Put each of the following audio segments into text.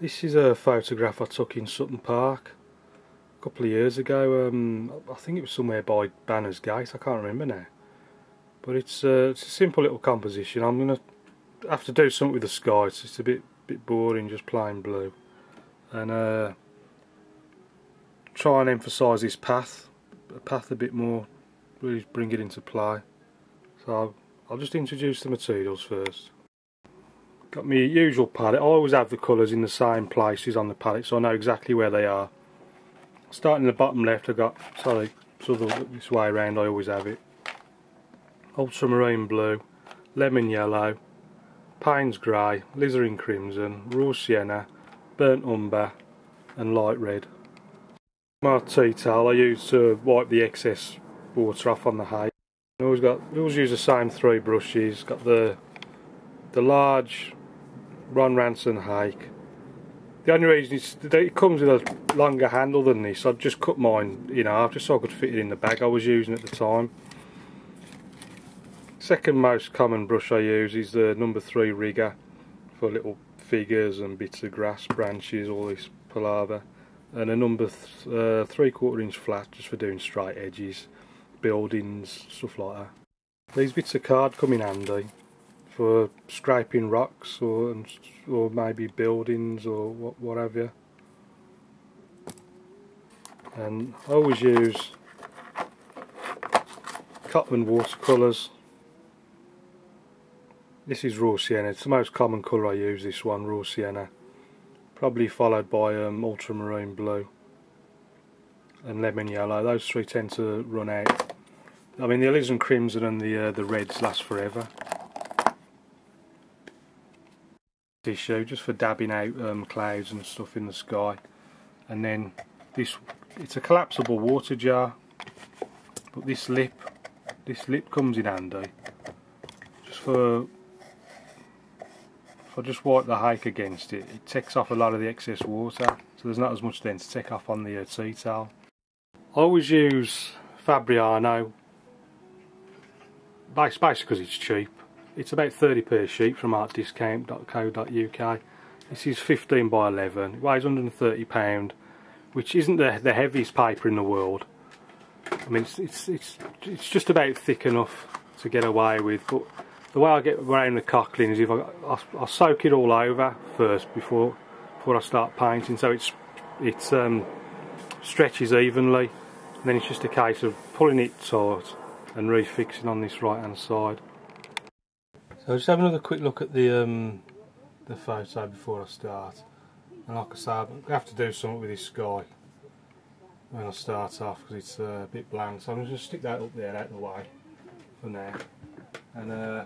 This is a photograph I took in Sutton Park a couple of years ago. I think it was somewhere by Banner's Gate, I can't remember now. But it's a simple little composition. I'm going to have to do something with the sky. It's just a bit boring, just plain blue. And try and emphasise this path a bit more, really bring it into play. So I'll just introduce the materials first. Got my usual palette. I always have the colours in the same places on the palette, so I know exactly where they are. Starting in the bottom left, I've got, sorry, sort of this way around, I always have it. Ultramarine blue, lemon yellow, Payne's Grey, Alizarin Crimson, Raw Sienna, Burnt Umber and Light Red. My tea towel I use to wipe the excess water off on the hay. I always use the same three brushes. Got the large Ron Ranson Hake. The only reason is that it comes with a longer handle than this. I've just cut mine in half just so I could fit it in the bag I was using at the time. Second most common brush I use is the number 3 rigger for little figures and bits of grass, branches, all this palaver, and a number 3/4 inch flat just for doing straight edges, buildings, stuff like that. These bits of card come in handy for scraping rocks or maybe buildings or what have you. And I always use Cotman watercolours. This is Raw Sienna. It's the most common colour I use, this one, Raw Sienna. Probably followed by Ultramarine Blue and Lemon Yellow. Those three tend to run out. I mean, the Alizarin Crimson and the Reds last forever. Tissue, just for dabbing out clouds and stuff in the sky. And then this, it's a collapsible water jar, but this lip comes in handy. Just for... I just wipe the hake against it, it takes off a lot of the excess water, so there's not as much then to take off on the tea towel. I always use Fabriano, basically because it's cheap. It's about 30p a sheet from artdiscount.co.uk. This is 15 by 11, it weighs £130, which isn't the heaviest paper in the world. I mean, it's just about thick enough to get away with, but the way I get around the cockling is if I soak it all over first before I start painting, so it stretches evenly, and then it's just a case of pulling it tight and refixing on this right hand side. So just have another quick look at the photo before I start, and like I say, I have to do something with this sky when I start off because it's a bit blank, so I'm just going to stick that up there out of the way for now. And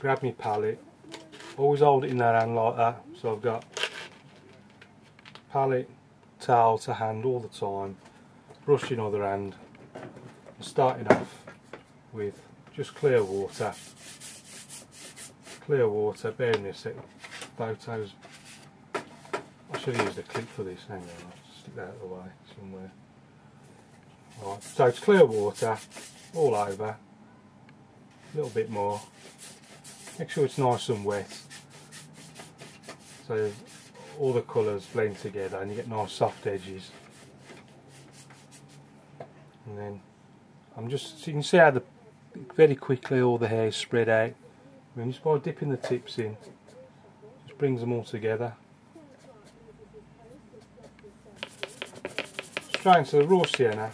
grab my palette, always hold it in that hand like that, so I've got palette, towel to hand all the time, brush in other hand, and starting off with just clear water, bearing this second, photos, I should have used a clip for this, hang on, I'll stick that out of the way somewhere. Right, so it's clear water all over, a little bit more, make sure it's nice and wet so all the colours blend together and you get nice soft edges. And then I'm just, so you can see how very quickly all the hair is spread out. I mean, just by dipping the tips in, just brings them all together. Straight into the Raw Sienna.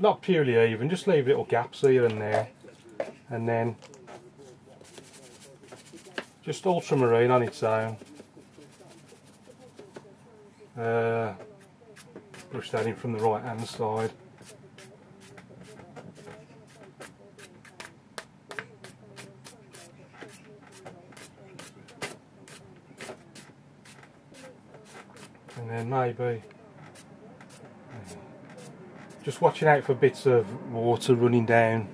Not purely even, just leave little gaps here and there, and then just Ultramarine on its own. Brush that in from the right hand side. And then maybe just watching out for bits of water running down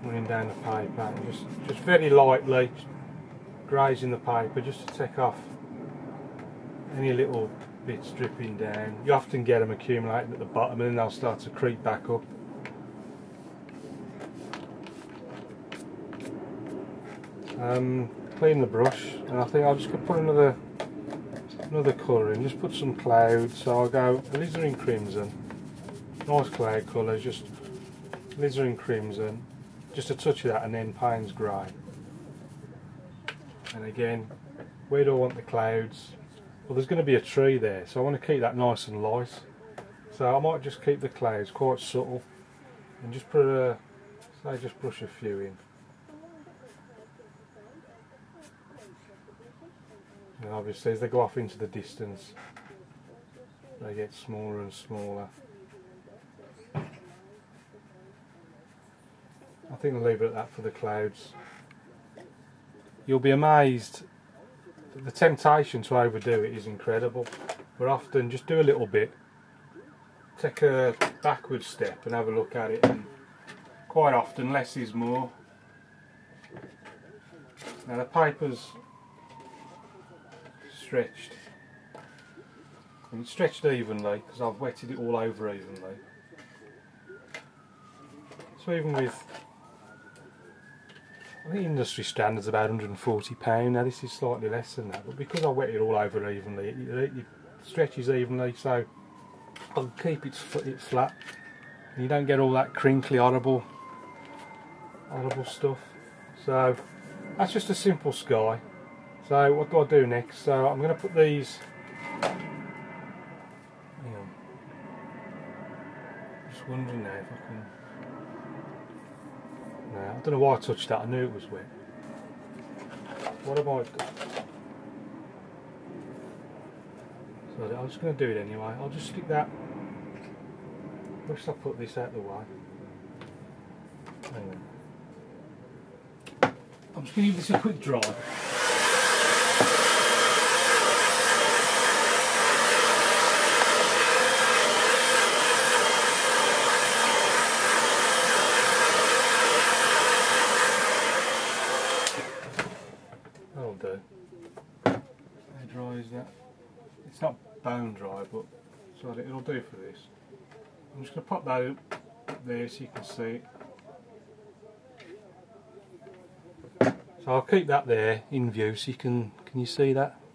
the paper, and just very lightly grazing the paper just to take off any little bits dripping down. You often get them accumulating at the bottom and then they'll start to creep back up. Clean the brush, and I think I'll just put another colour in, just put some clouds. So I'll go Alizarin Crimson, nice cloud colours, just Alizarin Crimson, just a touch of that, and then Payne's Grey. And again, where do I want the clouds? Well, there's going to be a tree there, so I want to keep that nice and light. So I might just keep the clouds quite subtle, and just put a, say, just brush a few in. And obviously as they go off into the distance they get smaller and smaller. I think I'll leave it at that for the clouds. You'll be amazed, the temptation to overdo it is incredible, but often just do a little bit, take a backward step and have a look at it, and quite often less is more. Now the paper's stretched, and it's stretched evenly because I've wetted it all over evenly. So even with, I think industry standards about £140. Now this is slightly less than that, but because I wet it all over evenly, it stretches evenly, so I'll keep it flat, and you don't get all that crinkly, horrible stuff. So that's just a simple sky. So what do I do next? So I'm going to put these, hang on, I'm just wondering now if I can, no, I don't know why I touched that, I knew it was wet. What have I done? So I'm just going to do it anyway, I'll just stick that, wish I put this out of the way. Hang on. I'm just going to give this a quick dry. It's not bone dry, but so it'll do for this. I'm just going to pop that up there so you can see. So I'll keep that there in view so you can you see that?